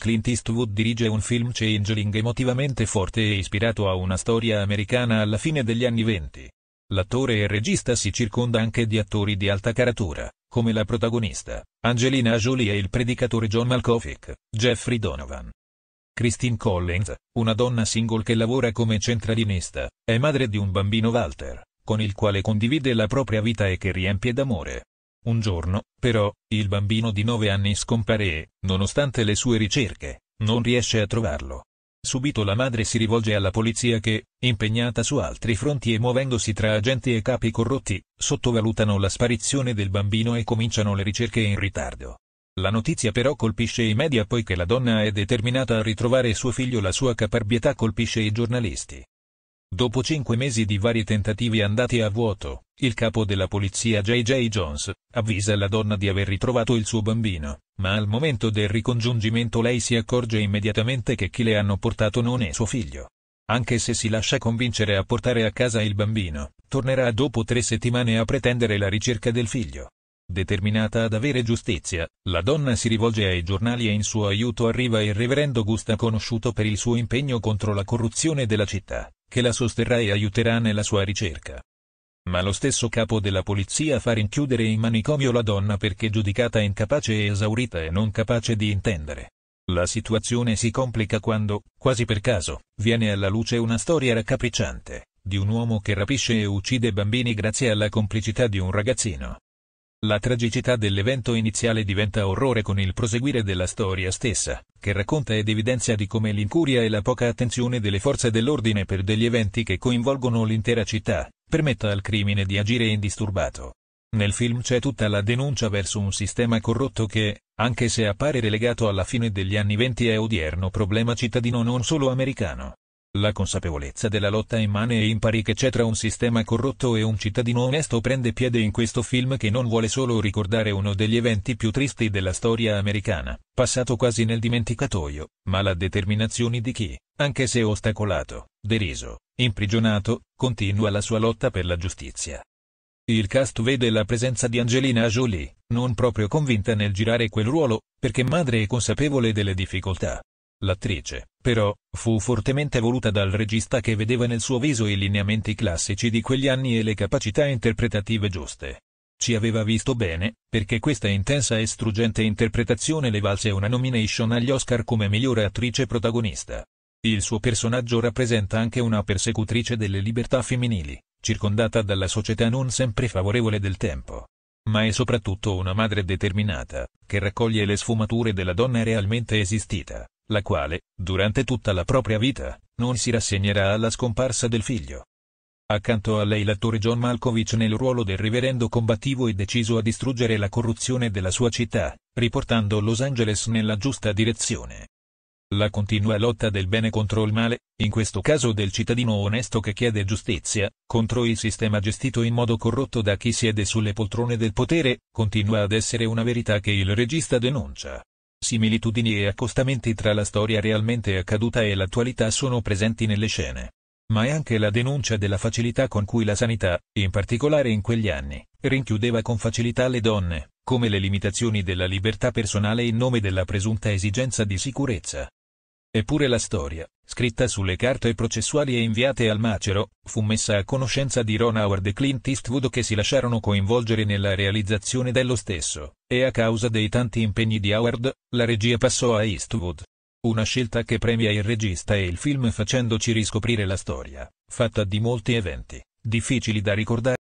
Clint Eastwood dirige un film Changeling emotivamente forte e ispirato a una storia americana alla fine degli anni '20. L'attore e regista si circonda anche di attori di alta caratura, come la protagonista, Angelina Jolie, e il predicatore John Malkovich, Jeffrey Donovan. Christine Collins, una donna single che lavora come centralinista, è madre di un bambino Walter, con il quale condivide la propria vita e che riempie d'amore. Un giorno, però, il bambino di 9 anni scompare e, nonostante le sue ricerche, non riesce a trovarlo. Subito la madre si rivolge alla polizia che, impegnata su altri fronti e muovendosi tra agenti e capi corrotti, sottovalutano la sparizione del bambino e cominciano le ricerche in ritardo. La notizia però colpisce i media, poiché la donna è determinata a ritrovare suo figlio. La sua caparbietà colpisce i giornalisti. Dopo 5 mesi di vari tentativi andati a vuoto, il capo della polizia J.J. Jones avvisa la donna di aver ritrovato il suo bambino, ma al momento del ricongiungimento lei si accorge immediatamente che chi le hanno portato non è suo figlio. Anche se si lascia convincere a portare a casa il bambino, tornerà dopo 3 settimane a pretendere la ricerca del figlio. Determinata ad avere giustizia, la donna si rivolge ai giornali e in suo aiuto arriva il reverendo Gustav, conosciuto per il suo impegno contro la corruzione della città, che la sosterrà e aiuterà nella sua ricerca. Ma lo stesso capo della polizia fa rinchiudere in manicomio la donna perché giudicata incapace e esaurita e non capace di intendere. La situazione si complica quando, quasi per caso, viene alla luce una storia raccapricciante, di un uomo che rapisce e uccide bambini grazie alla complicità di un ragazzino. La tragicità dell'evento iniziale diventa orrore con il proseguire della storia stessa, che racconta ed evidenzia di come l'incuria e la poca attenzione delle forze dell'ordine per degli eventi che coinvolgono l'intera città, permetta al crimine di agire indisturbato. Nel film c'è tutta la denuncia verso un sistema corrotto che, anche se appare relegato alla fine degli anni '20, è odierno problema cittadino non solo americano. La consapevolezza della lotta immane e impari che c'è tra un sistema corrotto e un cittadino onesto prende piede in questo film che non vuole solo ricordare uno degli eventi più tristi della storia americana, passato quasi nel dimenticatoio, ma la determinazione di chi, anche se ostacolato, deriso, imprigionato, continua la sua lotta per la giustizia. Il cast vede la presenza di Angelina Jolie, non proprio convinta nel girare quel ruolo, perché madre e consapevole delle difficoltà. L'attrice, però, fu fortemente voluta dal regista, che vedeva nel suo viso i lineamenti classici di quegli anni e le capacità interpretative giuste. Ci aveva visto bene, perché questa intensa e struggente interpretazione le valse una nomination agli Oscar come migliore attrice protagonista. Il suo personaggio rappresenta anche una persecutrice delle libertà femminili, circondata dalla società non sempre favorevole del tempo. Ma è soprattutto una madre determinata, che raccoglie le sfumature della donna realmente esistita, la quale, durante tutta la propria vita, non si rassegnerà alla scomparsa del figlio. Accanto a lei l'attore John Malkovich, nel ruolo del reverendo combattivo e deciso a distruggere la corruzione della sua città, riportando Los Angeles nella giusta direzione. La continua lotta del bene contro il male, in questo caso del cittadino onesto che chiede giustizia, contro il sistema gestito in modo corrotto da chi siede sulle poltrone del potere, continua ad essere una verità che il regista denuncia. Similitudini e accostamenti tra la storia realmente accaduta e l'attualità sono presenti nelle scene. Ma è anche la denuncia della facilità con cui la sanità, in particolare in quegli anni, rinchiudeva con facilità le donne, come le limitazioni della libertà personale in nome della presunta esigenza di sicurezza. Eppure la storia, scritta sulle carte processuali e inviate al macero, fu messa a conoscenza di Ron Howard e Clint Eastwood, che si lasciarono coinvolgere nella realizzazione dello stesso, e a causa dei tanti impegni di Howard, la regia passò a Eastwood. Una scelta che premia il regista e il film facendoci riscoprire la storia, fatta di molti eventi, difficili da ricordare.